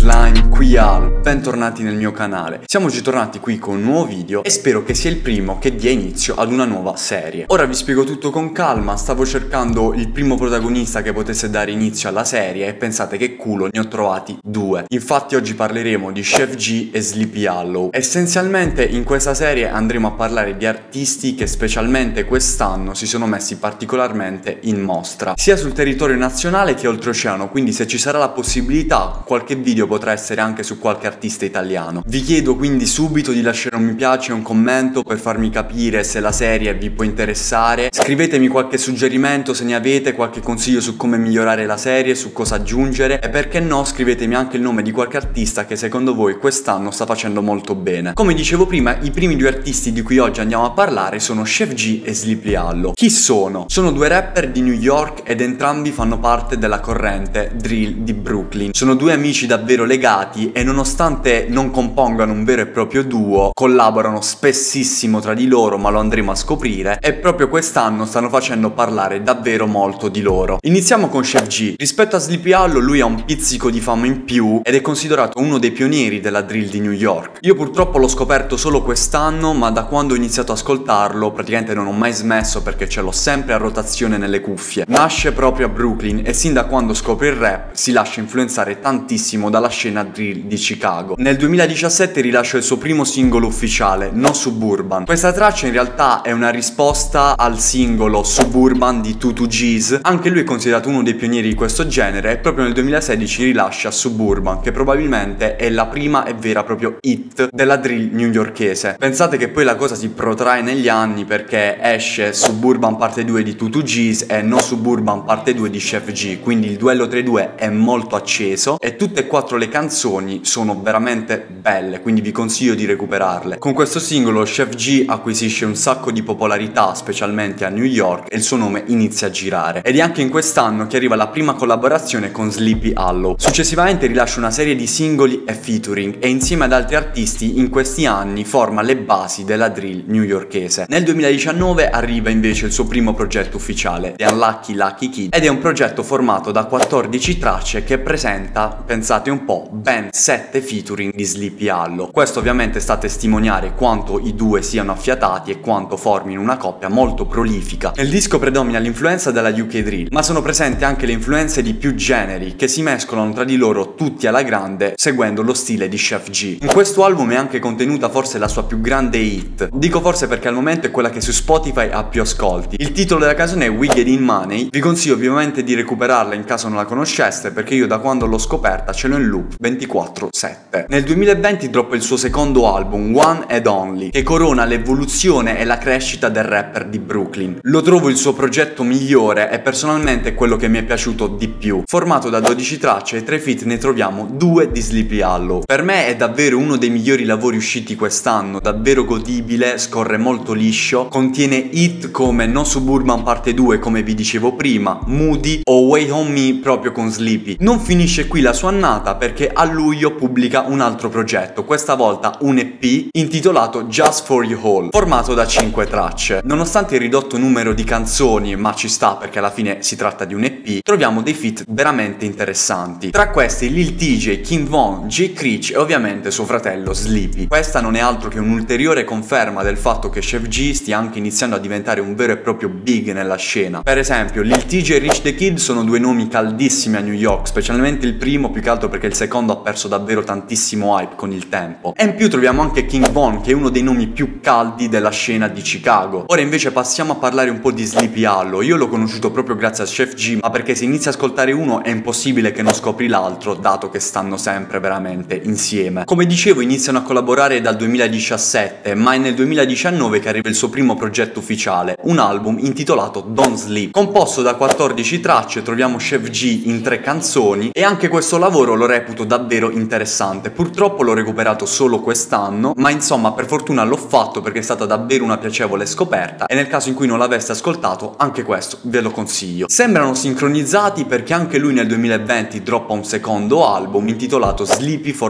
Slime qui al bentornati nel mio canale. Siamo oggi tornati qui con un nuovo video e spero che sia il primo che dia inizio ad una nuova serie. Ora vi spiego tutto con calma, stavo cercando il primo protagonista che potesse dare inizio alla serie e pensate che culo, ne ho trovati due. Infatti oggi parleremo di Sheff G e Sleepy Hallow. Essenzialmente in questa serie andremo a parlare di artisti che specialmente quest'anno si sono messi particolarmente in mostra, sia sul territorio nazionale che oltreoceano, quindi se ci sarà la possibilità qualche video potrà essere anche su qualche artista italiano. Vi chiedo quindi subito di lasciare un mi piace e un commento per farmi capire se la serie vi può interessare. Scrivetemi qualche suggerimento se ne avete, qualche consiglio su come migliorare la serie, su cosa aggiungere, e perché no scrivetemi anche il nome di qualche artista che secondo voi quest'anno sta facendo molto bene. Come dicevo prima, i primi due artisti di cui oggi andiamo a parlare sono Sheff G e Sleepy Hallow. Chi sono? Sono due rapper di New York ed entrambi fanno parte della corrente drill di Brooklyn. Sono due amici davvero legati e nonostante non compongano un vero e proprio duo, collaborano spessissimo tra di loro, ma lo andremo a scoprire, e proprio quest'anno stanno facendo parlare davvero molto di loro. Iniziamo con Sheff G. Rispetto a Sleepy Hallow lui ha un pizzico di fama in più ed è considerato uno dei pionieri della drill di New York. Io purtroppo l'ho scoperto solo quest'anno, ma da quando ho iniziato ad ascoltarlo praticamente non ho mai smesso perché ce l'ho sempre a rotazione nelle cuffie. Nasce proprio a Brooklyn e sin da quando scopre il rap si lascia influenzare tantissimo dalla scena drill di Chicago. Nel 2017 rilascia il suo primo singolo ufficiale, No Suburban. Questa traccia in realtà è una risposta al singolo Suburban di 2Gs. Anche lui è considerato uno dei pionieri di questo genere e proprio nel 2016 rilascia Suburban, che probabilmente è la prima e vera proprio hit della drill newyorkese. Pensate che poi la cosa si protrae negli anni perché esce Suburban parte 2 di 2Gs e No Suburban parte 2 di Sheff G, quindi il duello tra i due è molto acceso e tutte e quattro le canzoni sono veramente belle, quindi vi consiglio di recuperarle. Con questo singolo Sheff G acquisisce un sacco di popolarità specialmente a New York e il suo nome inizia a girare, ed è anche in quest'anno che arriva la prima collaborazione con Sleepy Hallow. Successivamente rilascia una serie di singoli e featuring e insieme ad altri artisti in questi anni forma le basi della drill newyorkese. Nel 2019 arriva invece il suo primo progetto ufficiale, The Unlucky Lucky Kid, ed è un progetto formato da 14 tracce che presenta, pensate un po', ben 7 featuring di Sleepy Hallow. Questo ovviamente sta a testimoniare quanto i due siano affiatati e quanto formino una coppia molto prolifica. Nel disco predomina l'influenza della UK drill, ma sono presenti anche le influenze di più generi che si mescolano tra di loro tutti alla grande, seguendo lo stile di Sheff G. In questo album è anche contenuta forse la sua più grande hit, dico forse perché al momento è quella che su Spotify ha più ascolti. Il titolo della canzone è We Get In Money. Vi consiglio ovviamente di recuperarla in caso non la conosceste, perché io da quando l'ho scoperta ce l'ho in loop 24/7. Nel 2020 droppa il suo secondo album, One and Only, che corona l'evoluzione e la crescita del rapper di Brooklyn. Lo trovo il suo progetto migliore e personalmente è quello che mi è piaciuto di più. Formato da 12 tracce e 3 feat ne troviamo 2 di Sleepy Hallow. Per me è davvero uno dei migliori lavori usciti quest'anno, davvero godibile, scorre molto liscio, contiene hit come No Suburban parte 2 come vi dicevo prima, Moody o Way On Me proprio con Sleepy. Non finisce qui la sua annata perché a luglio pubblica un altro progetto, questa volta un EP intitolato Just For You All, formato da 5 tracce. Nonostante il ridotto numero di canzoni, ma ci sta perché alla fine si tratta di un EP, troviamo dei feat veramente interessanti. Tra questi Lil Tjay, King Von, J Critch e ovviamente suo fratello Sleepy. Questa non è altro che un'ulteriore conferma del fatto che Sheff G stia anche iniziando a diventare un vero e proprio big nella scena. Per esempio Lil Tjay e Rich The Kid sono due nomi caldissimi a New York, specialmente il primo, più che altro perché il secondo ha perso davvero tantissimo hype con il tempo. E in più troviamo anche King Von, che è uno dei nomi più caldi della scena di Chicago. Ora invece passiamo a parlare un po' di Sleepy Hallow. Io l'ho conosciuto proprio grazie a Sheff G, ma perché se inizi a ascoltare uno è impossibile che non scopri l'altro, dato che stanno sempre veramente insieme. Come dicevo iniziano a collaborare dal 2017, ma è nel 2019 che arriva il suo primo progetto ufficiale, un album intitolato Don't Sleep. Composto da 14 tracce troviamo Sheff G in 3 canzoni e anche questo lavoro lo reputo davvero interessante. interessante. Purtroppo l'ho recuperato solo quest'anno, ma insomma per fortuna l'ho fatto perché è stata davvero una piacevole scoperta, e nel caso in cui non l'aveste ascoltato anche questo ve lo consiglio. Sembrano sincronizzati perché anche lui nel 2020 droppa un secondo album intitolato Sleepy Fore,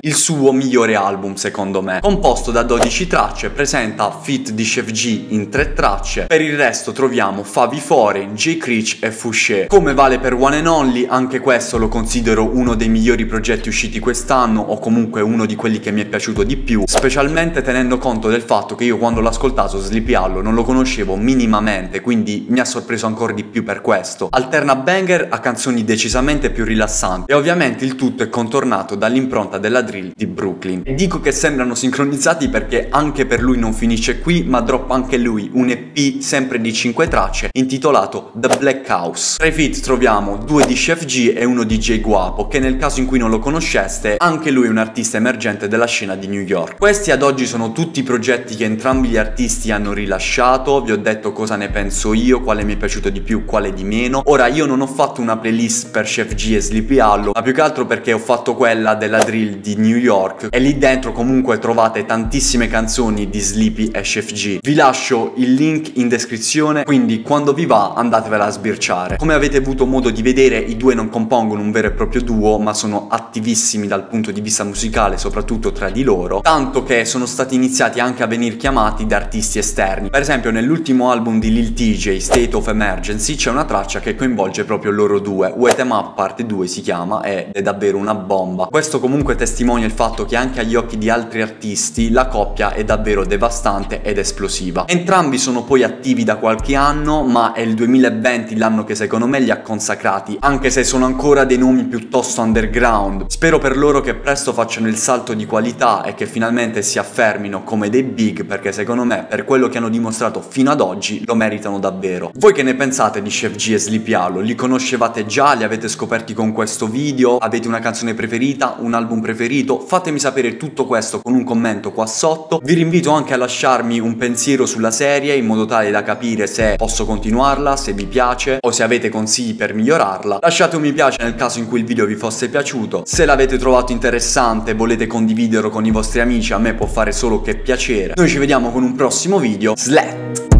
il suo migliore album secondo me, composto da 12 tracce, presenta feat di Sheff G in 3 tracce. Per il resto troviamo Favi Fore, J Critch e Fouché. Come vale per One and Only, anche questo lo considero uno dei migliori progetti usciti quest'anno, o comunque uno di quelli che mi è piaciuto di più, specialmente tenendo conto del fatto che io quando l'ho ascoltato Sleepy Hallow non lo conoscevo minimamente, quindi mi ha sorpreso ancora di più per questo. Alterna banger a canzoni decisamente più rilassanti, e ovviamente il tutto è contornato dall'impronta della drill di Brooklyn. Dico che sembrano sincronizzati perché anche per lui non finisce qui, ma droppa anche lui un EP sempre di 5 tracce intitolato The Black House. Tra i feat troviamo 2 di Sheff G e 1 di J Guapo, che nel caso in cui non lo conosceste, anche lui è un artista emergente della scena di New York. Questi ad oggi sono tutti i progetti che entrambi gli artisti hanno rilasciato. Vi ho detto cosa ne penso io, quale mi è piaciuto di più, quale di meno. Ora io non ho fatto una playlist per Sheff G e Sleepy Hallow, ma più che altro perché ho fatto quella della drill di New York, e lì dentro comunque trovate tantissime canzoni di Sleepy e Sheff G. Vi lascio il link in descrizione, quindi quando vi va andatevela a sbirciare. Come avete avuto modo di vedere, i due non compongono un vero e proprio duo, ma sono attivissimi dal punto di vista musicale, soprattutto tra di loro, tanto che sono stati iniziati anche a venir chiamati da artisti esterni. Per esempio nell'ultimo album di Lil Tjay, State of Emergency, c'è una traccia che coinvolge proprio loro due, Wet 'Em Up parte 2 si chiama, ed è davvero una bomba. Questo comunque testimonia il fatto che anche agli occhi di altri artisti la coppia è davvero devastante ed esplosiva. Entrambi sono poi attivi da qualche anno, ma è il 2020 l'anno che secondo me li ha consacrati, anche se sono ancora dei nomi piuttosto underground. Spero per loro che presto facciano il salto di qualità e che finalmente si affermino come dei big, perché secondo me per quello che hanno dimostrato fino ad oggi lo meritano davvero. Voi che ne pensate di Sheff G e Sleepy Hallow? Li conoscevate già? Li avete scoperti con questo video? Avete una canzone preferita? Un album preferito? Fatemi sapere tutto questo con un commento qua sotto. Vi rinvito anche a lasciarmi un pensiero sulla serie, in modo tale da capire se posso continuarla, se vi piace o se avete consigli per migliorarla. Lasciate un mi piace nel caso in cui il video vi fosse piaciuto. Se l'avete trovato interessante e volete condividerlo con i vostri amici, a me può fare solo che piacere. Noi ci vediamo con un prossimo video. Slat!